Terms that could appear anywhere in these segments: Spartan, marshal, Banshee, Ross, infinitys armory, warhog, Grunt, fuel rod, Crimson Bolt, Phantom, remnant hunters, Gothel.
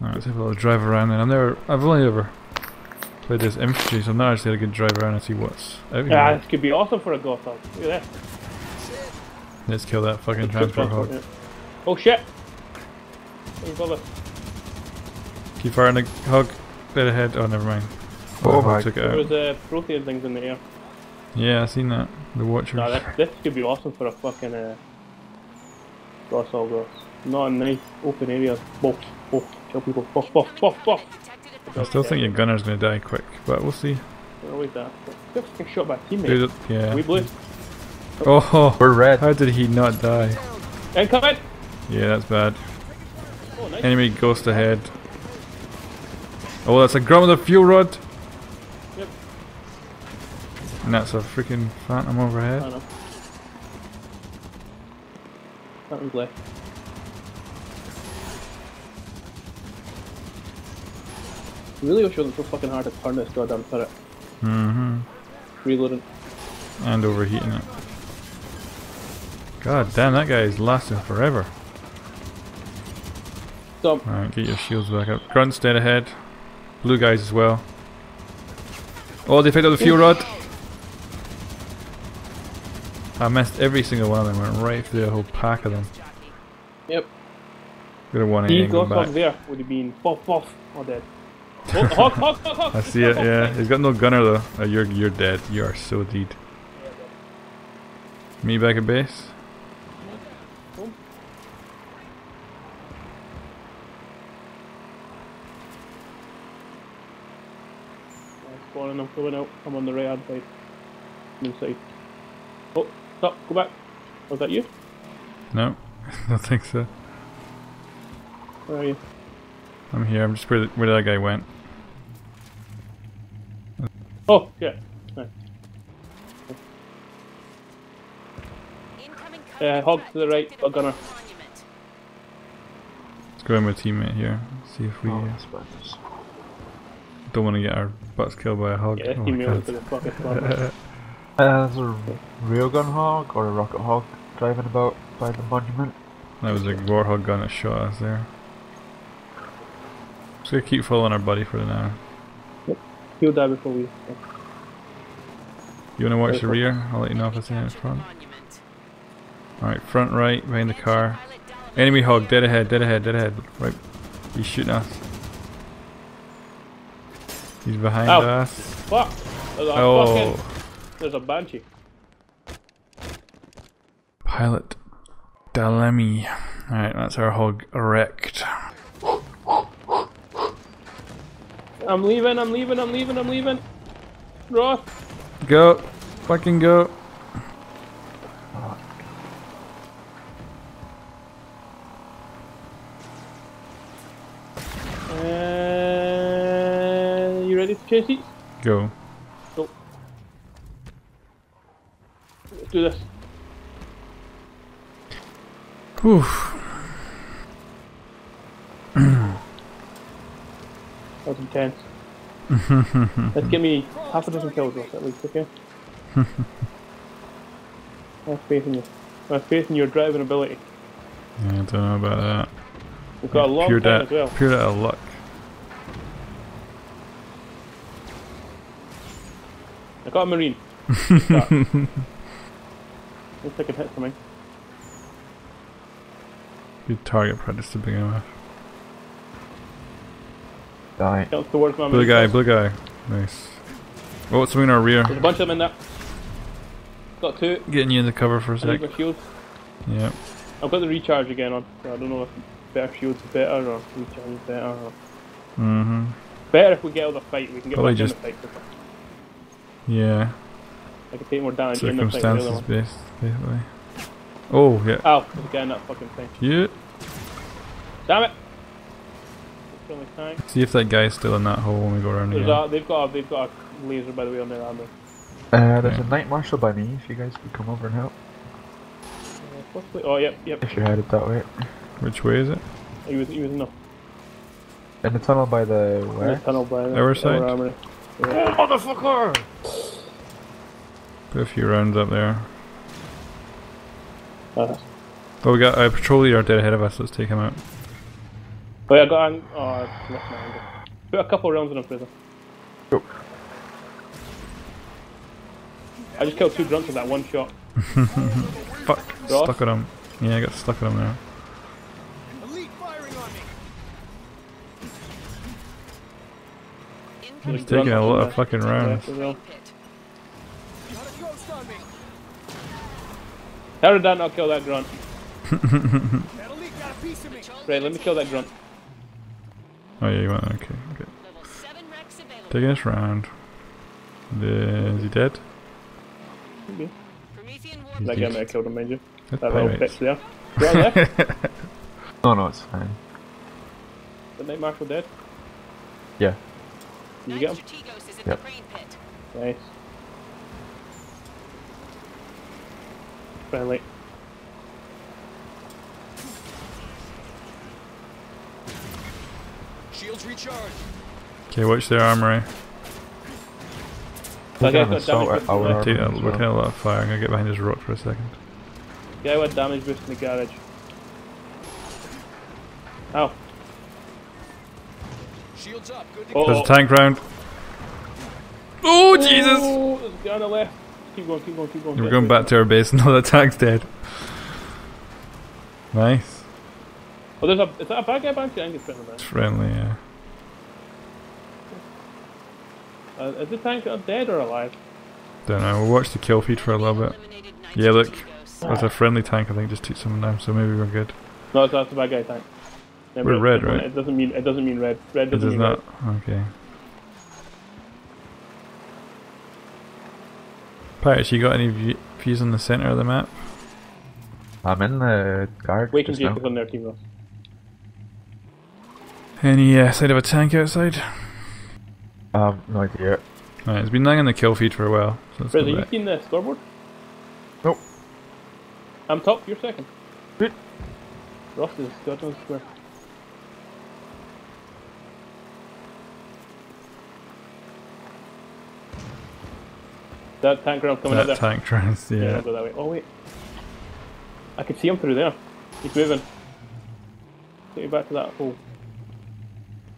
Alright, let's have a little drive around then. I've only ever played this infantry, so I'm not actually going to drive around and see what's out here. Yeah, this could be awesome for a Gothel. Look at this. Let's kill that fucking transport hog. Yeah. Oh shit! Keep firing the hog. Better head. Oh, never mind. Oh, I took it out. There was protein things in the air. Yeah, I seen that. The Watchers. Nah, this could be awesome for a fucking Ross. Not a nice open area. Boff, kill people. Boff. I still think your gunner's gonna die quick, but we'll see. We're always that. Just shot by a teammate. Yeah. We blew. Oh, we're red. How did he not die? Incoming! Yeah, that's bad. Oh, nice. Enemy ghost ahead. Oh, that's a grunt with a fuel rod. Yep. And that's a freaking Phantom overhead. I know. Phantom's left. I really wish it wasn't so fucking hard to turn this goddamn turret. Mm-hmm. Reloading. And overheating it. God damn, that guy is lasting forever. Stop. Alright, get your shields back up. Grunt's dead ahead. Blue guys as well. Oh, they picked up the fuel rod. I missed every single one of them. Went right through a whole pack of them. Yep. Got a 180 angle back. He's got there with the bean. Boff. All dead. Oh, hawk. I see it, yeah. He's got no gunner though. Oh, you're dead. You are so dead. Me back at base. I'm going out. I'm on the right hand side. Inside. Oh, stop. Go back. Was that you? No, I don't think so. Where are you? I'm here. I'm just where that guy went. Oh, yeah. Nice. Hog to the right. A gunner. Let's go in with teammate here. See if we. Don't want to get our butts killed by a hog. Yeah, there's a railgun hog or a rocket hog driving about by the monument. That was a warhog gun that shot us there. Just gonna keep following our buddy for now. Yep, he'll die before we. You wanna watch the rear? I'll let you know if I see him in front. Alright, front right, behind the car. Enemy hog, dead ahead. Right, he's shooting us. He's behind us. Fuck! There's a Banshee. Pilot Dalemi. Alright, that's our hog wrecked. I'm leaving. Ross! Go! Fucking go! Chasey? Go. Go. Let's do this. Oof. That was intense. Let's give me half a dozen kills off at least, okay? I have faith in you. I have faith in your driving ability. Yeah, I don't know about that. We've got a lot of time as well. Pure out of luck. I got a marine. Let's take a hit for me. Good target practice to begin with. Die. Blue guy. Nice. Oh, it's in our rear. There's a bunch of them in there. Got two. Getting you in the cover for a sec. Need my shield. Yep. I've got the recharge again on, so I don't know if better shield's better or recharge is better. Or... Mm-hmm. Better if we get out of the fight, we can get back in the fight. Yeah. I can take more damage in the fight than the other one. Circumstances based, basically. Oh, yeah. Ow, there's a guy in that fucking thing. Yeah. Damn it! See if that guy's still in that hole when we go around again. They've got a laser, by the way, on their armor. There's a night marshal by me, if you guys could come over and help. Oh, yep. If you're headed that way. Which way is it? He was in the tunnel by the... Where? In the tunnel by the... Our side? Armory. Yeah. Oh, motherfucker! Put a few rounds up there. Oh, we got a patrol leader dead ahead of us, let's take him out. Oh yeah, I got an... not my angle. Put a couple rounds in a prison. Cool. I just killed two grunts with that one shot. Fuck. Ross? Stuck at him. Yeah, I got stuck at him there. He's taking a lot of fucking rounds. How did that not kill that grunt? Right, let me kill that grunt. Oh yeah, you went, okay, okay. Taking this round. Is he dead? Maybe. That guy may have killed him, major. That little bitch there. Right there? Oh no, it's fine. The night marshal dead? Yeah. Did you get him? Yep. Nice. Friendly. Shields recharged. Okay, watch their armory. That guy got damage boost. We're taking a lot of fire. I'm gonna get behind his rock for a second. The guy with damage boost in the garage. Ow. Shields up. Good to go. There's a tank round. Oh, Jesus! Oh, there's a guy on the left. Keep going, keep going, keep going. We're going back to our base. No, the tank's dead. Nice. Oh, there's a. Is that a bad guy Banshee? I think it's friendly. It's friendly, yeah. Is the tank dead or alive? Don't know. We'll watch the kill feed for a little bit. Yeah, look. That's a friendly tank, I think, just took someone down, so maybe we're good. No, it's not a bad guy tank. Remember, we're red, right? It doesn't mean red. Red doesn't mean red. It does not. Okay. Pirates, you got any views on the center of the map? I'm in the guard. Wait until you on their team, Ross. Any side of a tank outside? No idea. Alright, it's been lying on the kill feed for a while. So Fred, have you seen the scoreboard? Nope. I'm top, you're second. Good. Ross is got on square. That tank round coming out there. That tank round, yeah. Yeah, I'll go that way. Oh wait. I could see him through there. He's moving. Take me back to that hole.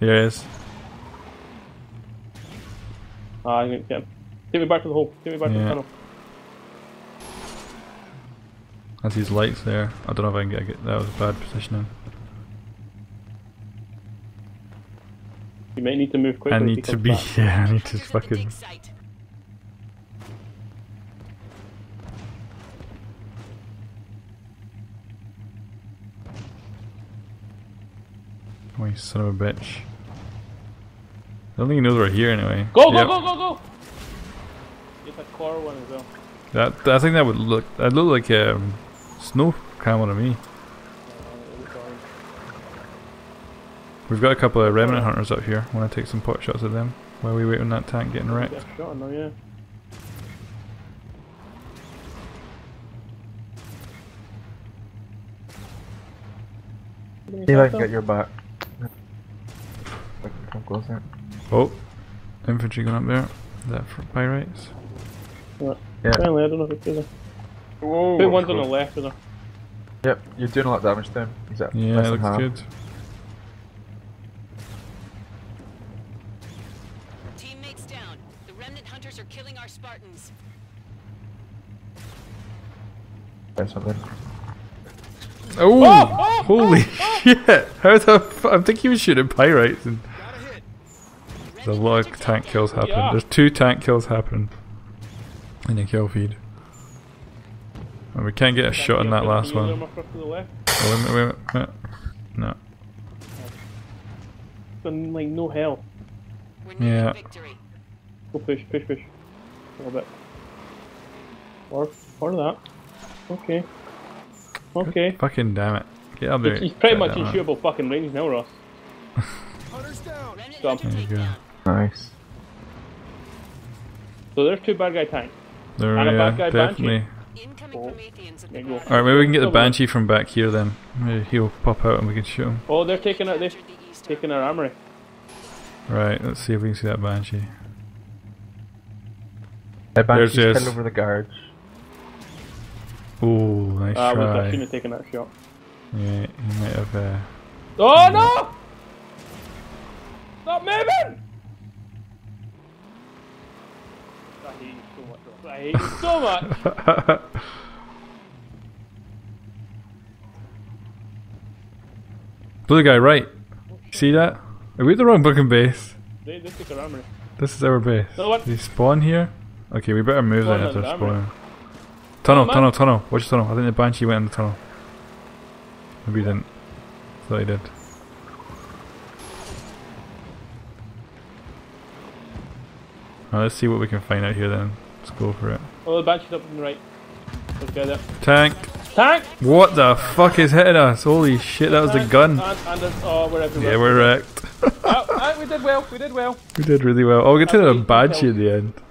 Here he is. Ah, I'm gonna get him. Take me back to the hole. Take me back to the tunnel. That's his lights there. I don't know if I can get that was bad positioning. You may need to move quickly. I need to be back. Yeah, I need to fucking oh, you son of a bitch. I don't think he knows we're here anyway. Go, go, go, go, go! It's a core one as well. That, I think that would look... That'd look like a snow camel to me. We've got a couple of remnant hunters up here. Want to take some pot shots at them while we wait on that tank getting wrecked. Get a shot on them, yeah. See if I can get your back. Come closer. Oh, infantry going up there. Is that for pirates? What? Yeah. Apparently, I don't know if it's either. Whoa! Put one's on the left, isn't it? Yep, you're doing a lot of damage to him. Exactly. Yeah, it looks good. Teammates down. The remnant hunters are killing our Spartans. There's something. Oh, oh, oh! Holy shit! How the fuck? I think he was shooting pirates and. A lot of tank kills happen. Yeah. There's two tank kills happen in a kill feed. And we can't get a shot on that last one. Oh, wait a minute, wait a minute. No. It's been like no hell. Yeah. Go push, push, push. A little bit. Or that. Okay. Okay. God fucking damn it. Get up there. He's pretty much in shootable fucking range now, Ross. Stop. There you go. Nice. So there's two bad guy tanks. There and a bad guy definitely. Banshee. Oh. Alright, maybe we can get the Banshee from back here then. Maybe he'll pop out and we can shoot him. Oh, they're taking out. They're taking our armory. Right, let's see if we can see that Banshee. That Banshee's heading over the guards. Oh, nice try. I shouldn't have taken that shot. Yeah, he might have. Oh no! Stop moving! I hate you so much, Ross. I hate you so much! Blue guy, right. See that? Are we at the wrong fucking base? They took our armory. This is our base. No, they spawn here? Okay, we better move then if they're spawning. Tunnel, tunnel, tunnel. Watch the tunnel. I think the Banshee went in the tunnel. Maybe he didn't. I thought he did. Right, let's see what we can find out here then. Let's go for it. Oh, the Banshee's up on the right. Let's get it. Tank! Tank! What the fuck is hitting us? Holy shit, that was the gun. Oh, we're everywhere. Yeah, we're wrecked. Oh, we did well, we did well. We did really well. Oh, we got to the Banshee at the end.